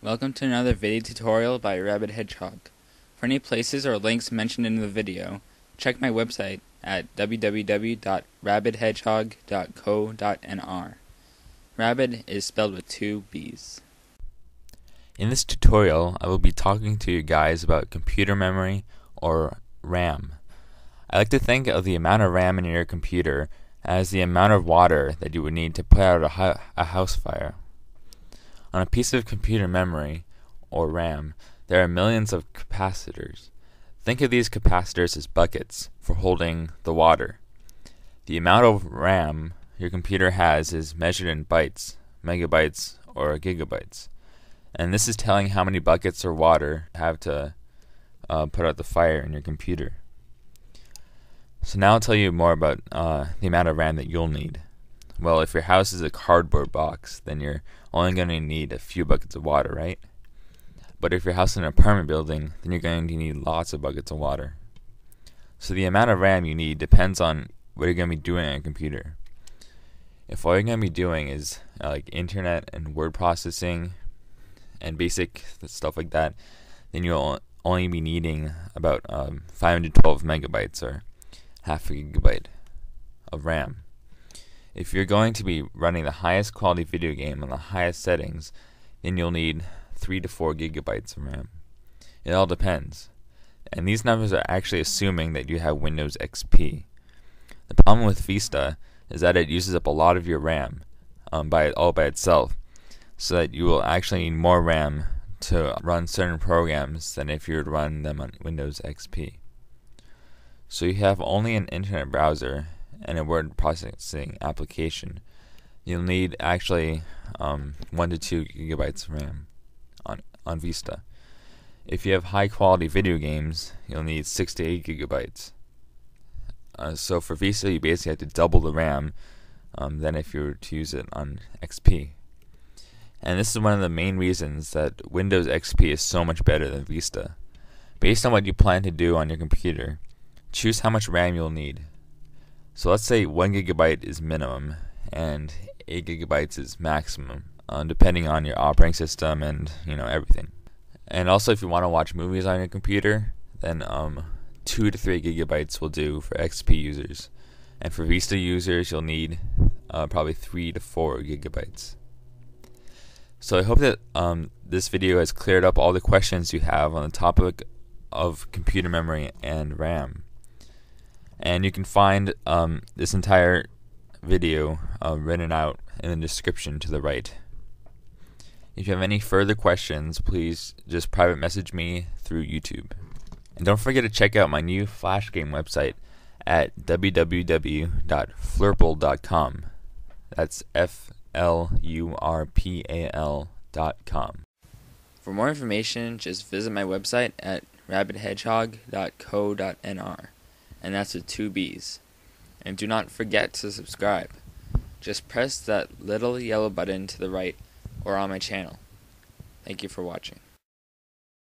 Welcome to another video tutorial by Rabid Hedgehog. For any places or links mentioned in the video, check my website at www.rabidhedgehog.co.nr. Rabid is spelled with two B's. In this tutorial, I will be talking to you guys about computer memory, or RAM. I like to think of the amount of RAM in your computer as the amount of water that you would need to put out a house fire. On a piece of computer memory, or RAM, there are millions of capacitors. Think of these capacitors as buckets for holding the water. The amount of RAM your computer has is measured in bytes, megabytes, or gigabytes. And this is telling how many buckets or water you have to put out the fire in your computer. So now I'll tell you more about the amount of RAM that you'll need. Well, if your house is a cardboard box, then you're only going to need a few buckets of water, right? But if your house is an apartment building, then you're going to need lots of buckets of water. So the amount of RAM you need depends on what you're going to be doing on your computer. If all you're going to be doing is like internet and word processing and basic stuff like that, then you'll only be needing about 512 megabytes or half a gigabyte of RAM. If you're going to be running the highest quality video game on the highest settings, then you'll need 3 to 4 gigabytes of RAM. It all depends. And these numbers are actually assuming that you have Windows XP. The problem with Vista is that it uses up a lot of your RAM all by itself, so that you will actually need more RAM to run certain programs than if you would run them on Windows XP. So you have only an internet browser and a word processing application. You'll need actually 1 to 2 gigabytes of RAM on Vista. If you have high quality video games, you'll need 6 to 8 gigabytes. So for Vista, you basically have to double the RAM than if you were to use it on XP. And this is one of the main reasons that Windows XP is so much better than Vista. Based on what you plan to do on your computer, choose how much RAM you'll need. So let's say 1 gigabyte is minimum and 8 gigabytes is maximum, depending on your operating system and everything. And also, if you want to watch movies on your computer, then 2 to 3 gigabytes will do for XP users. And for Vista users, you'll need probably 3 to 4 gigabytes. So I hope that this video has cleared up all the questions you have on the topic of computer memory and RAM. And you can find this entire video written out in the description to the right. If you have any further questions, please just private message me through YouTube. And don't forget to check out my new Flash game website at www.flurpal.com. That's flurpal.com. For more information, just visit my website at rabidhedgehog.co.nr. And that's with two B's. And do not forget to subscribe. Just press that little yellow button to the right or on my channel. Thank you for watching.